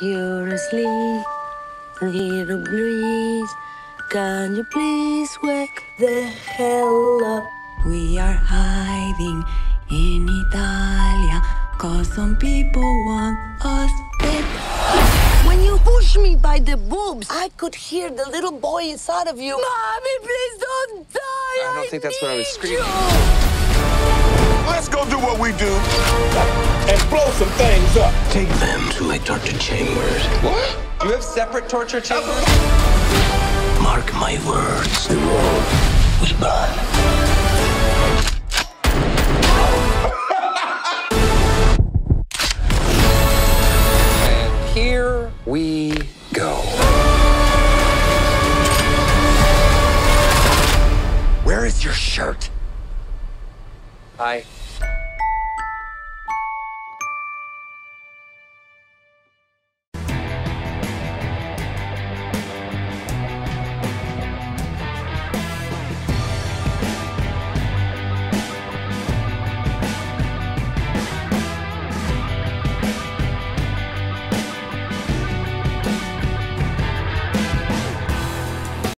You're asleep, little breeze. Can you please wake the hell up? We are hiding in Italia, 'cause some people want us dead. When you push me by the boobs, I could hear the little boy inside of you. Mommy, please don't die! I think that's what I was screaming. Let's go do what we do and blow some things up. Take them to my torture chambers. What? You have separate torture chambers? Mark my words. The world will burn.